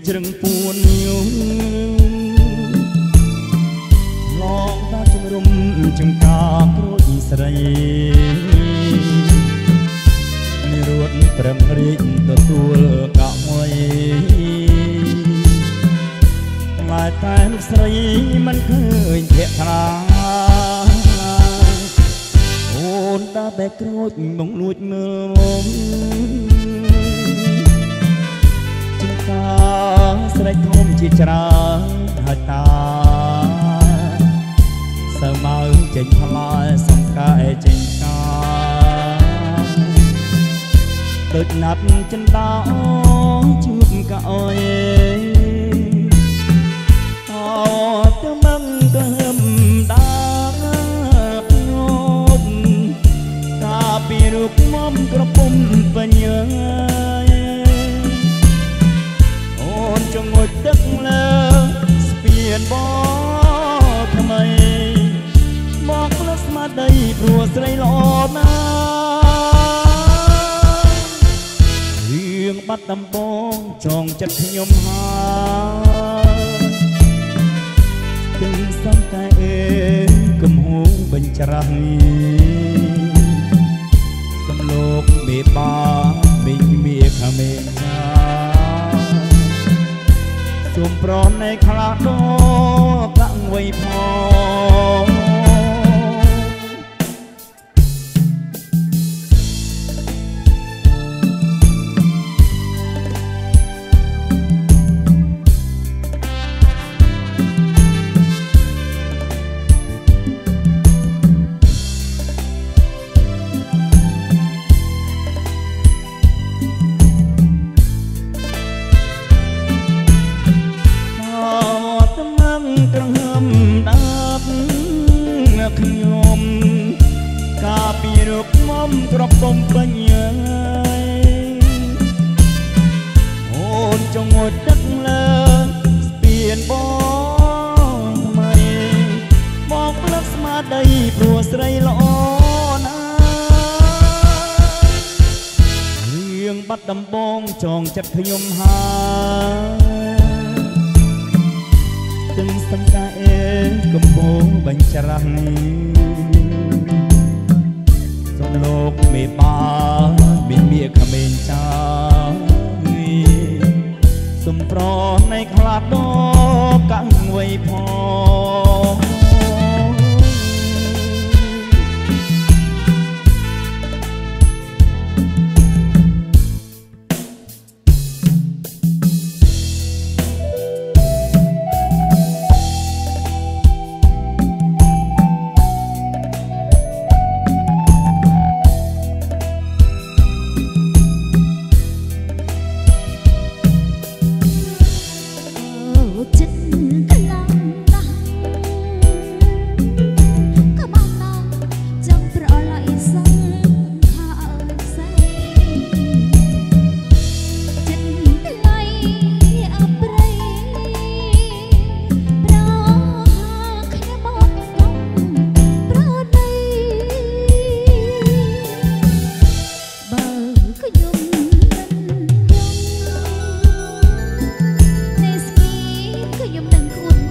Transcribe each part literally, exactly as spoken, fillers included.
เรื่องบัดดำบงจองจัดขยมหา ก็โผล่บัญชรังสนโลกไม่ปาไม่เมียขเมนชาสมปรอนในคลาดนกกังไว้พอHãy subscribe cho kênh Ghiền Mì Gõ Để không bỏ lỡ những video hấp dẫn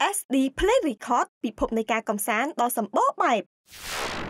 เอส ดี Play Record ปิดพบในการกำแสนต่อสมบูรณ์แบบ